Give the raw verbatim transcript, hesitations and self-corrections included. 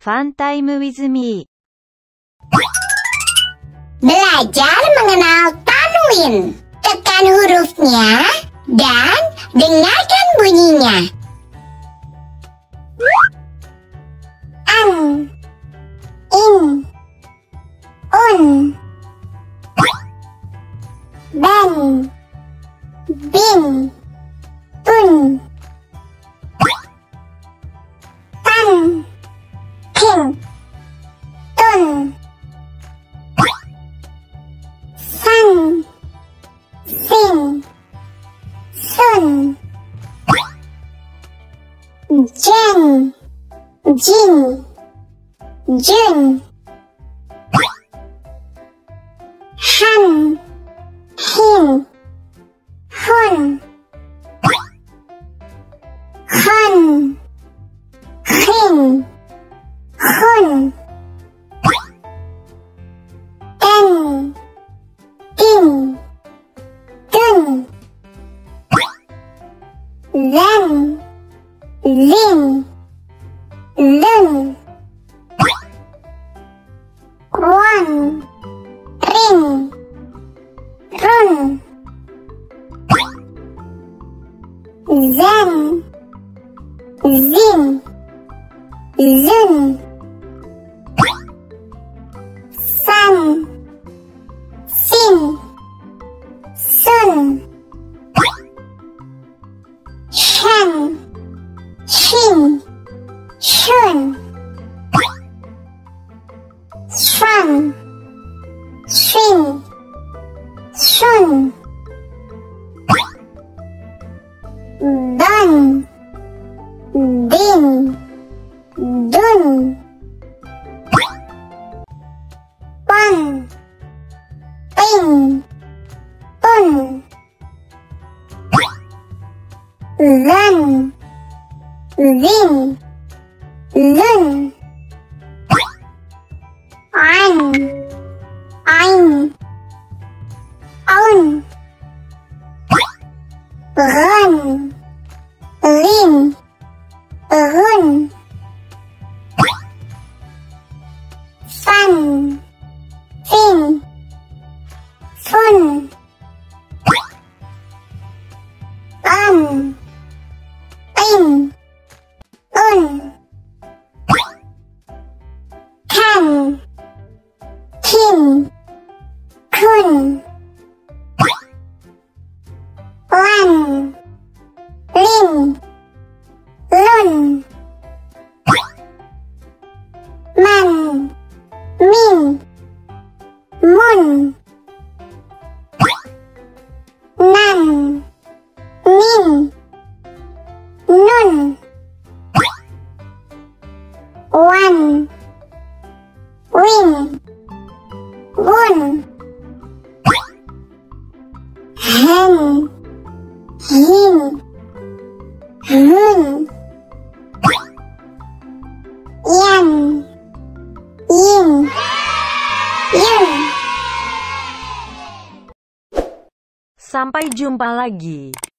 Fun time with me. Belajar mengenal tanwin. Tekan hurufnya dan dengarkan bunyinya. An, in, un, ban, bin, tun, tan, kin, tun. Jin, Jin, Jin. Han, Hin, Hun. Hun, Hin, Hun. Ten, Tin, Tun. Then. Lin, lin. One, rin, run. Zen, zin, zin. Sun, sin, sun. Shen, Shin, Shun. Shun, Shin, Shun. Dun, Din, Dun. Pun, Pin, Pun. Run, Lin, Lin. Ein, Ein, Own. Run, Lin, Run. Fun, Fin, Fun. Un, In. Un, Tan, Kin, Kun. Lan, Lin, Lun. Man, Min, Mun. Nan, Nin, Nun. One, win, won. Hen, hin, hun. Yan, yin, yun. Sampai jumpa lagi.